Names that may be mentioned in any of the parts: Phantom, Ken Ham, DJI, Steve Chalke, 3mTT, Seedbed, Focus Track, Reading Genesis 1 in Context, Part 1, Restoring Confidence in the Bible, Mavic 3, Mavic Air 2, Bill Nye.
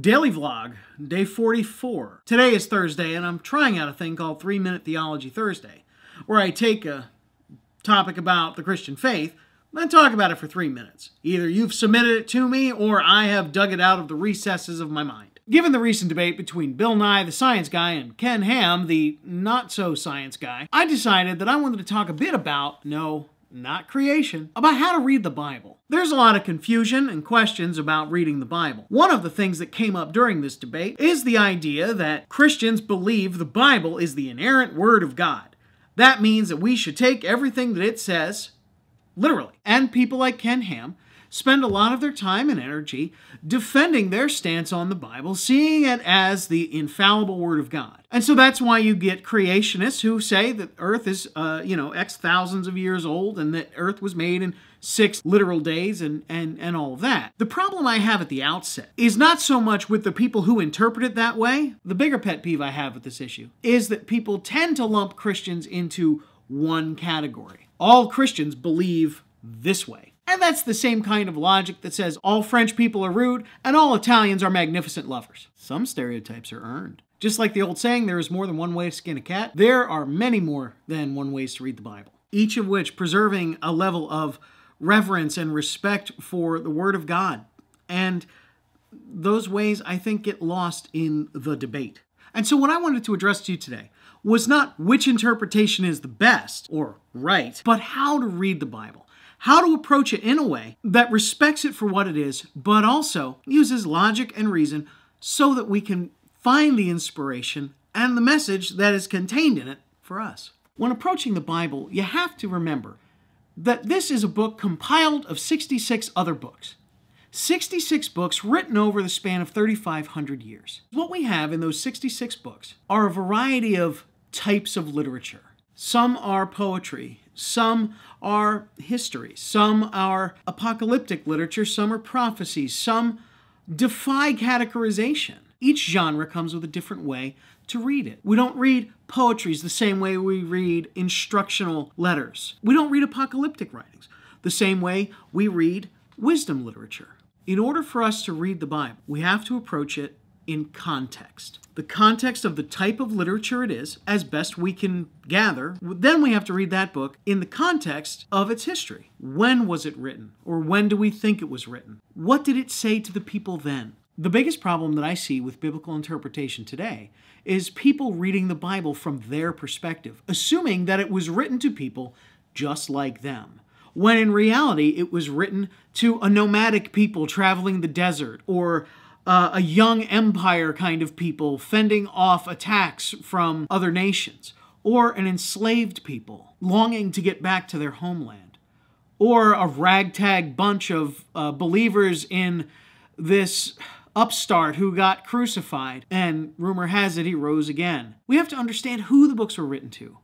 Daily Vlog, Day 44. Today is Thursday, and I'm trying out a thing called 3-Minute Theology Thursday, where I take a topic about the Christian faith and talk about it for 3 minutes. Either you've submitted it to me, or I have dug it out of the recesses of my mind. Given the recent debate between Bill Nye, the science guy, and Ken Ham, the not-so-science guy, I decided that I wanted to talk a bit about, no, not creation, about how to read the Bible. There's a lot of confusion and questions about reading the Bible. One of the things that came up during this debate is the idea that Christians believe the Bible is the inerrant Word of God. That means that we should take everything that it says literally. And people like Ken Ham spend a lot of their time and energy defending their stance on the Bible, seeing it as the infallible Word of God. And so that's why you get creationists who say that Earth is, X thousands of years old and that Earth was made in 6 literal days and all of that. The problem I have at the outset is not so much with the people who interpret it that way. The bigger pet peeve I have with this issue is that people tend to lump Christians into one category. All Christians believe this way. And that's the same kind of logic that says all French people are rude and all Italians are magnificent lovers. Some stereotypes are earned. Just like the old saying, there is more than one way to skin a cat, there are many more than one ways to read the Bible, each of which preserving a level of reverence and respect for the Word of God. And those ways, I think, get lost in the debate. And so what I wanted to address to you today was not which interpretation is the best or right, but how to read the Bible. How to approach it in a way that respects it for what it is, but also uses logic and reason so that we can find the inspiration and the message that is contained in it for us. When approaching the Bible, you have to remember that this is a book compiled of 66 other books. 66 books written over the span of 3,500 years. What we have in those 66 books are a variety of types of literature. Some are poetry, some are history, some are apocalyptic literature, some are prophecies, some defy categorization. Each genre comes with a different way to read it. We don't read poetries the same way we read instructional letters. We don't read apocalyptic writings the same way we read wisdom literature. In order for us to read the Bible, we have to approach it in context. The context of the type of literature it is, as best we can gather, then we have to read that book in the context of its history. When was it written? Or when do we think it was written? What did it say to the people then? The biggest problem that I see with biblical interpretation today is people reading the Bible from their perspective, assuming that it was written to people just like them, when in reality it was written to a nomadic people traveling the desert, or a young empire kind of people fending off attacks from other nations, or an enslaved people longing to get back to their homeland, or a ragtag bunch of believers in this upstart who got crucified, and rumor has it he rose again. We have to understand who the books were written to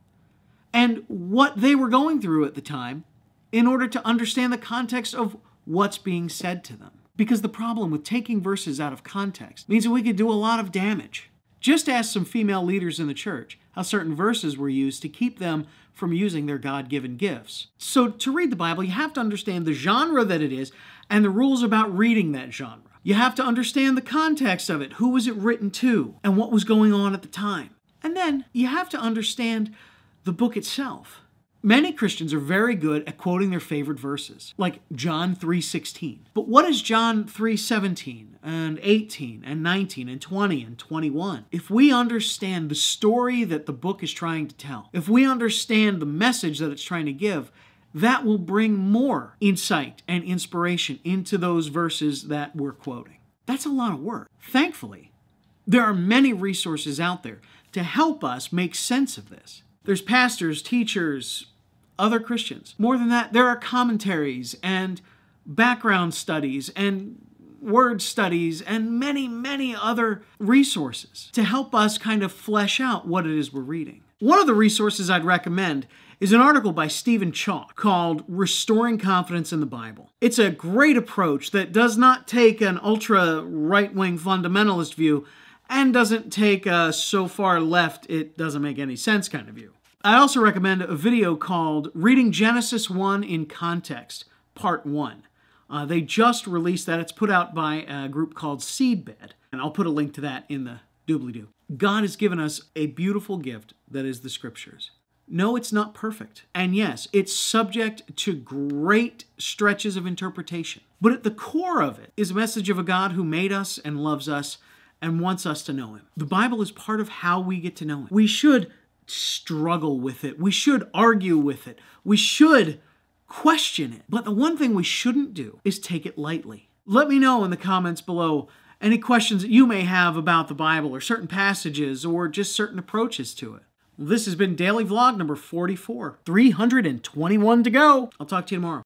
and what they were going through at the time in order to understand the context of what's being said to them. Because the problem with taking verses out of context means that we could do a lot of damage. Just ask some female leaders in the church how certain verses were used to keep them from using their God-given gifts. So to read the Bible, you have to understand the genre that it is and the rules about reading that genre. You have to understand the context of it. Who was it written to and what was going on at the time? And then you have to understand the book itself. Many Christians are very good at quoting their favorite verses, like John 3:16. But what is John 3:17 and 18 and 19 and 20 and 21? If we understand the story that the book is trying to tell, if we understand the message that it's trying to give, that will bring more insight and inspiration into those verses that we're quoting. That's a lot of work. Thankfully, there are many resources out there to help us make sense of this. There's pastors, teachers, other Christians. More than that, there are commentaries and background studies and word studies and many, many other resources to help us kind of flesh out what it is we're reading. One of the resources I'd recommend is an article by Steve Chalke called Restoring Confidence in the Bible. It's a great approach that does not take an ultra right-wing fundamentalist view and doesn't take a so far left it doesn't make any sense kind of view. I also recommend a video called Reading Genesis 1 in Context, Part 1. They just released that. It's put out by a group called Seedbed. and I'll put a link to that in the doobly-doo. God has given us a beautiful gift that is the Scriptures. No, it's not perfect. And yes, it's subject to great stretches of interpretation. But at the core of it is a message of a God who made us and loves us and wants us to know Him. The Bible is part of how we get to know Him. We should struggle with it. We should argue with it. We should question it. But the one thing we shouldn't do is take it lightly. Let me know in the comments below any questions that you may have about the Bible or certain passages or just certain approaches to it. Well, this has been Daily Vlog number 44. 321 to go. I'll talk to you tomorrow.